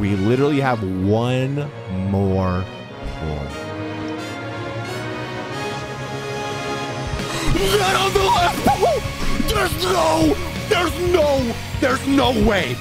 We literally have one more pull. Not on the last pull! There's no way.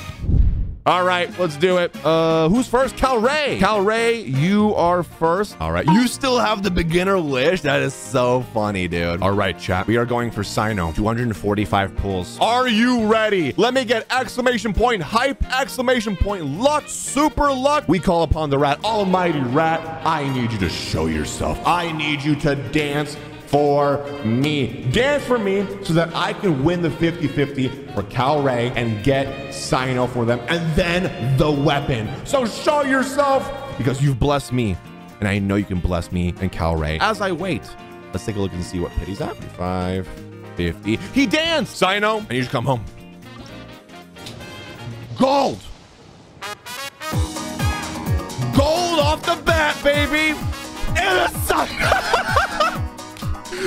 All right, let's do it. Who's first? Kalray. Kalray, you are first. All right, you still have the beginner list. That is so funny, dude. All right, chat. We are going for Cyno. 245 pulls. Are you ready? Let me get exclamation point hype, exclamation point luck, super luck. We call upon the rat. Almighty rat, I need you to show yourself. I need you to dance for me. Dance for me so that I can win the 50-50 for Kalray and get Cyno for them and then the weapon. So show yourself because you've blessed me and I know you can bless me and Kalray. As I wait, let's take a look and see what pit he's at. 5, 50. He danced! Cyno, I need you to come home. Gold! Gold off the bat, baby! And a Cyno!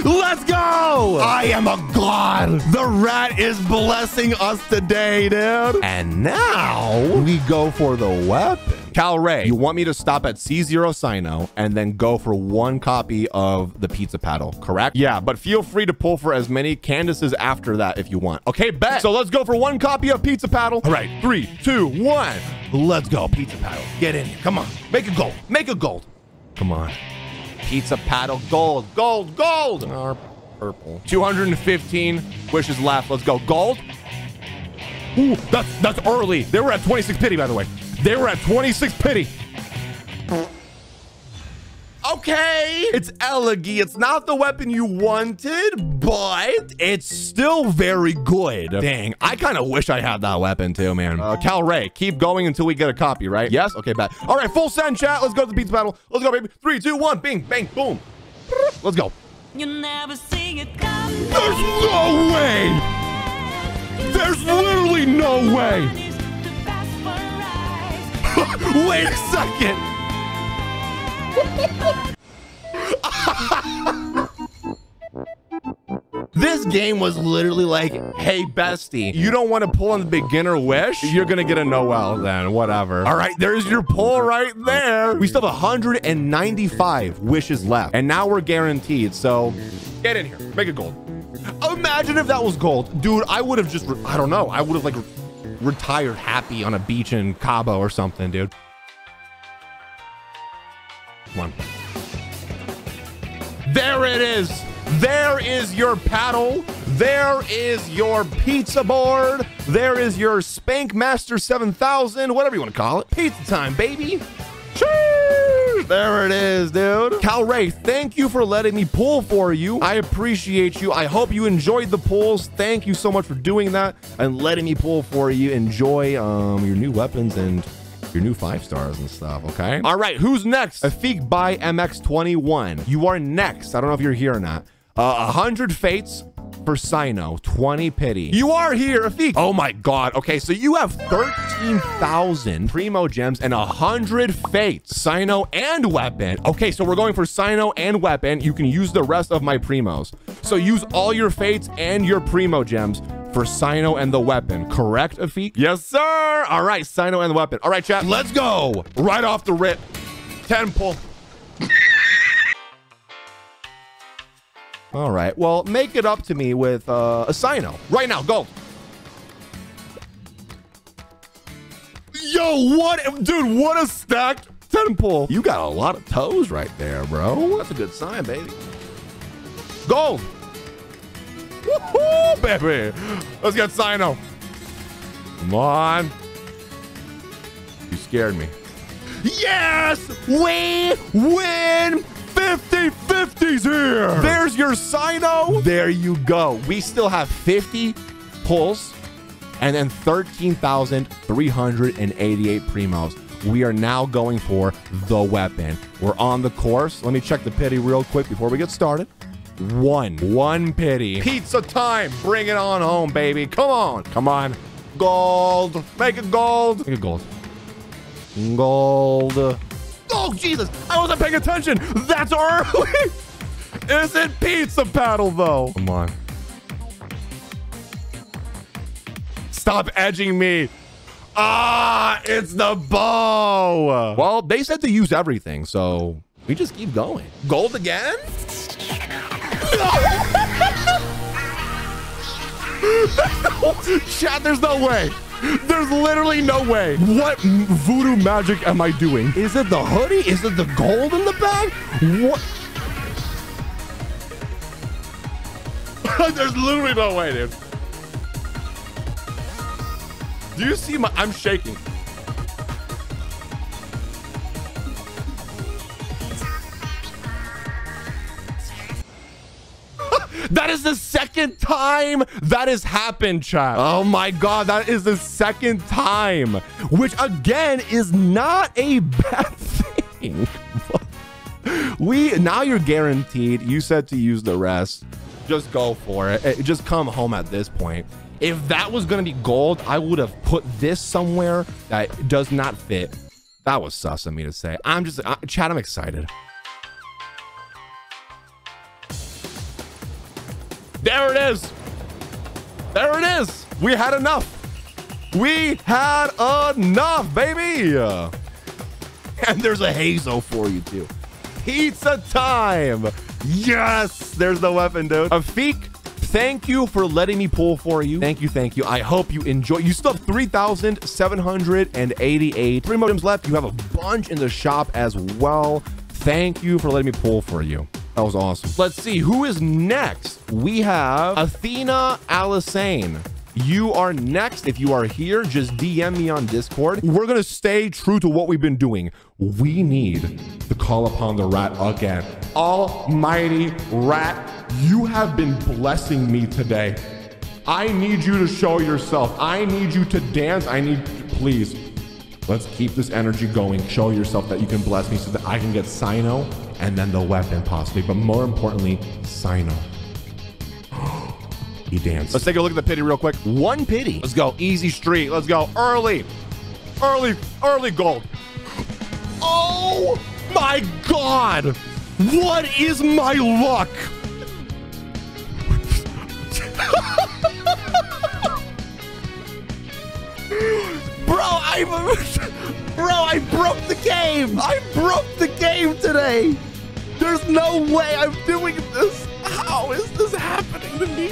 Let's go! I am a god. The rat is blessing us today, dude. And now we go for the weapon. Kalray, you want me to stop at C0 Cyno and then go for one copy of the pizza paddle, correct? Yeah, but feel free to pull for as many Candaces after that if you want. Okay, bet. So let's go for one copy of pizza paddle. All right, 3, 2, 1. Let's go, pizza paddle. Get in here. Come on. Make a gold. Make a gold. Come on. Pizza paddle, gold, gold, gold. Or purple. 215 wishes left. Let's go. Gold. Ooh, that's early. They were at 26 pity, by the way. They were at 26 pity. Okay. It's elegy. It's not the weapon you wanted, but it's still very good. Dang, I kind of wish I had that weapon too, man. Kalray, keep going until we get a copy, right? Yes? Okay, bad. All right, full send, chat. Let's go to the pizza battle. Let's go, baby. 3, 2, 1. Bing, bang, boom. Let's go. You never see it come. There's no way. There's literally no way. Wait a second. This game was literally like, hey, bestie, you don't want to pull on the beginner wish? You're going to get a Noelle then, whatever. All right, there's your pull right there. We still have 195 wishes left, and now we're guaranteed. So get in here. Make it gold. Imagine if that was gold. Dude, I would have just, I don't know. I would have like retired happy on a beach in Cabo or something, dude. One. There it is. There is your paddle. There is your pizza board. There is your Spank Master 7000, whatever you want to call it. Pizza time, baby. Cheers. There it is, dude. Kalray, thank you for letting me pull for you. I appreciate you. I hope you enjoyed the pulls. Thank you so much for doing that and letting me pull for you. Enjoy your new weapons and your new 5 stars and stuff, okay? All right, who's next? Afiq by MX21. You are next. I don't know if you're here or not. 100 fates for Cyno, 20 pity. You are here, Afiq. Oh my God. Okay, so you have 13,000 primo gems and 100 fates. Cyno and weapon. Okay, so we're going for Cyno and weapon. You can use the rest of my primos. So use all your fates and your primo gems for Cyno and the weapon, correct, Afiq? Yes, sir. All right, Cyno and the weapon. All right, chat, let's go. Right off the rip. 10 pull. All right, well, make it up to me with a Cyno. Right now, go. Yo, what? Dude, what a stacked 10 pull. You got a lot of toes right there, bro. That's a good sign, baby. Go. Woohoo, baby. Let's get Cyno. Come on. You scared me. Yes! We win! 50-50's here! There's your Cyno. There you go. We still have 50 pulls and then 13,388 primos. We are now going for the weapon. We're on the course. Let me check the pity real quick before we get started. One pity. Pizza time. Bring it on home, baby. Come on. Come on. Gold. Make it gold. Make it gold. Gold. Oh, Jesus. I wasn't paying attention. That's early. Isn't pizza paddle, though. Come on. Stop edging me. Ah, it's the bow. Well, they said to use everything, so we just keep going. Gold again? Chat, there's no way. There's literally no way. What voodoo magic am I doing? Is it the hoodie? Is it the gold in the bag? What? There's literally no way, dude. Do you see my... I'm shaking. That is the second time that has happened, chat. Oh my God, that is the second time, which again is not a bad thing. Now you're guaranteed. You said to use the rest. Just go for it. Just come home at this point. If that was going to be gold, I would have put this somewhere that does not fit. That was sus of me to say. I'm just, chat, I'm excited. There it is. There it is. We had enough. We had enough, baby. And there's a hazel for you, too. Pizza time. Yes. There's the weapon, dude. Afiq, thank you for letting me pull for you. Thank you. Thank you. I hope you enjoy. You still have 3,788. 3 modems left. You have a bunch in the shop as well. Thank you for letting me pull for you. That was awesome. Let's see who is next. We have Athena Alisane. You are next. If you are here, just DM me on Discord. We're going to stay true to what we've been doing. We need to call upon the rat again. Almighty rat, you have been blessing me today. I need you to show yourself. I need you to dance. Please, let's keep this energy going. Show yourself that you can bless me so that I can get Cyno. And then the weapon, possibly. But more importantly, Cyno. He danced. Let's take a look at the pity real quick. One pity. Let's go. Easy street. Let's go. Early. Early. Early gold. Oh, my God. What is my luck? Bro, I broke the game. I broke the game today. There's no way I'm doing this. How is this happening to me?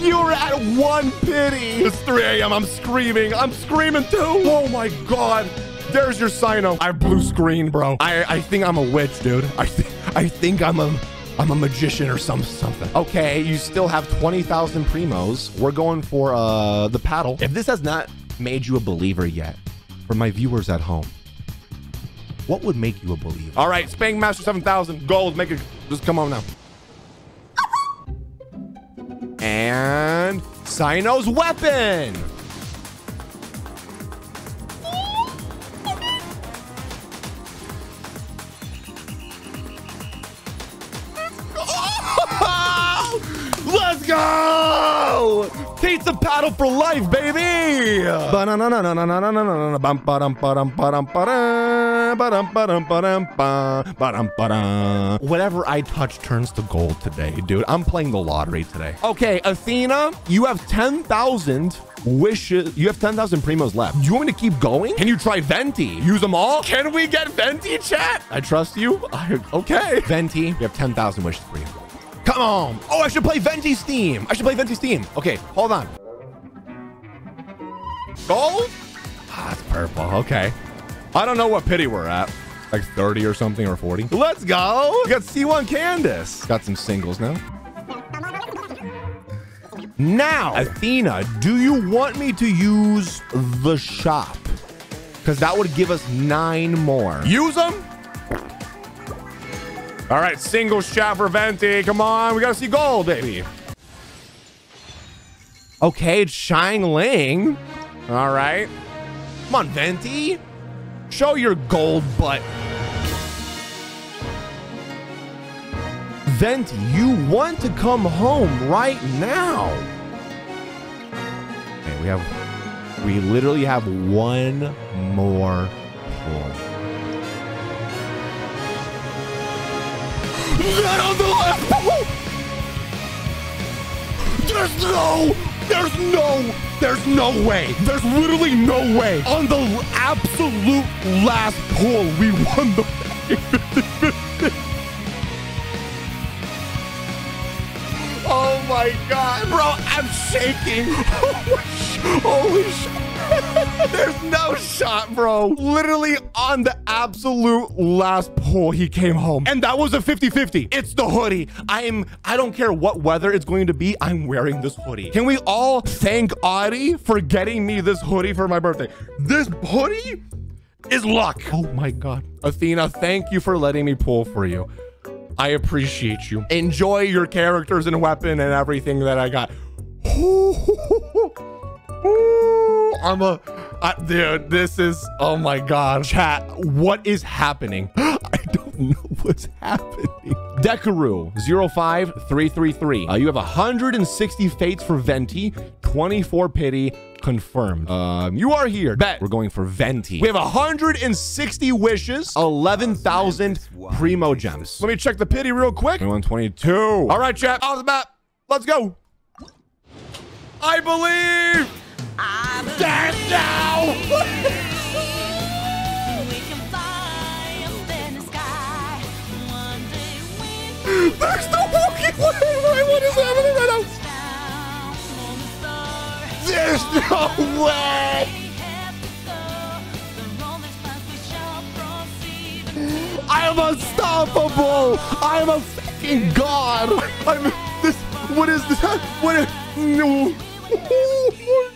You were at one pity. It's 3 a.m. I'm screaming. I'm screaming too. Oh my God. There's your Cyno. I blue screen, bro. I think I'm a witch, dude. I think I'm a magician or something. Okay, you still have 20,000 primos. We're going for the paddle. If this has not made you a believer yet, for my viewers at home, what would make you a believer? All right, Spang Master 7,000 gold. Make it. Just come on now. And Cyno's weapon. Let's go! Pizza paddle for life, baby! Whatever I touch turns to gold today, dude. I'm playing the lottery today. Okay, Athena, you have 10,000 wishes. You have 10,000 primos left. Do you want me to keep going? Can you try Venti? Use them all? Can we get Venti, chat? I trust you. Okay. Venti, you have 10,000 wishes for you. Come on. Oh, I should play Venti's theme. I should play Venti's theme. Okay, hold on. Gold? Ah, it's purple. Okay. I don't know what pity we're at. Like 30 or something or 40. Let's go. We got C1 Candace. Got some singles now. Now, Athena, do you want me to use the shop? Because that would give us 9 more. Use them. All right, single shot for Venti. Come on, we gotta see gold, baby. Okay, it's Xiangling. All right. Come on, Venti. Show your gold butt. Venti, you want to come home right now. Okay, we literally have one more pull. Not on the left! There's no way. There's literally no way. On the absolute last pull, we won the 50-50. Oh my God, bro, I'm shaking. Holy shit. There's no shot, bro. Literally on the absolute last pull, he came home. And that was a 50-50. It's the hoodie. I don't care what weather it's going to be. I'm wearing this hoodie. Can we all thank Audie for getting me this hoodie for my birthday? This hoodie is luck. Oh my God. Athena, thank you for letting me pull for you. I appreciate you. Enjoy your characters and weapon and everything that I got. Dude, this is, oh my God. Chat, what is happening? I don't know what's happening. Dekaru05333. You have 160 fates for Venti, 24 pity, confirmed. You are here. Bet. We're going for Venti. We have 160 wishes, 11,000 primo gems. Let me check the pity real quick. 2122. All right, chat, off the map. Let's go. I believe. That's now. We can fly up in the sky. One day we there's no walking way. What is happening right now? There's no way. I'm unstoppable. I'm a fucking god. I'm this. What is this? What is no? Oh my God.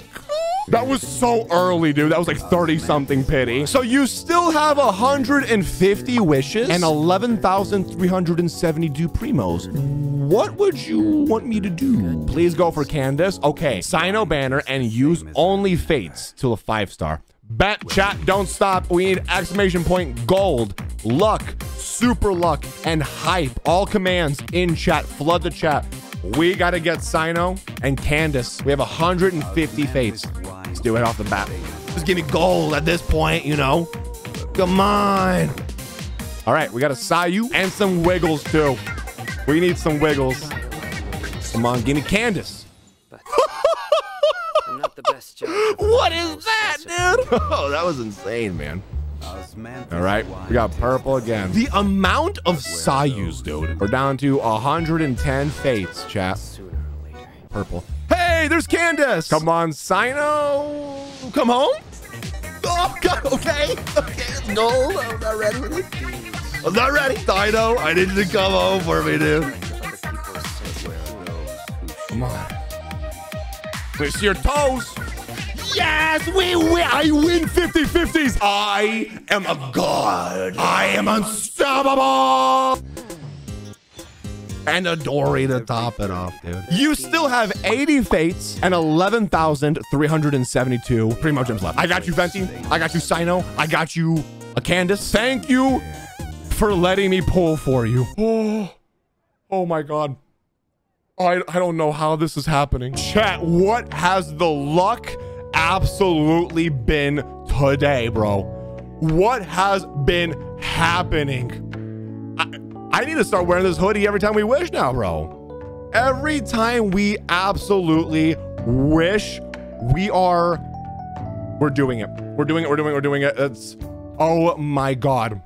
That was so early, dude. That was like 30-something pity. So you still have 150 wishes and 11,372 primos. What would you want me to do? Please go for Candace. Okay, Cyno banner and use only fates till a 5-star. Bet, chat, don't stop. We need ! Gold, luck, super luck, and hype. All commands in chat, flood the chat. We got to get Cyno and Candace. We have 150 fates. Let's do it off the bat. Just give me gold at this point, you know. Come on. All right, we got a Sayu and some wiggles too. We need some wiggles. Come on, give me Candace. What is that, dude? Oh, that was insane, man. All right, we got purple again. The amount of Sayus, dude. We're down to 110 fates, chat. Purple. Hey, there's Candace. Come on, Cyno. Come home? Oh, God, okay. Okay, it's gold. I'm not ready. I'm not ready. Cyno, I need you to come home for me, dude. Come on. Twist your toes. Yes, we win. I win 50-50s. I am a god. I am unstoppable. And a Dory to top it off, dude. You still have 80 fates and 11,372 primo gems left. I got you, Venti. I got you, Cyno. I got you, Candace. Thank you for letting me pull for you. Oh my God. I don't know how this is happening. Chat, what has the luck absolutely been today, bro? What has been happening? I need to start wearing this hoodie every time we wish now, bro. Every time we absolutely wish, we're doing it. We're doing it. It's, oh my God.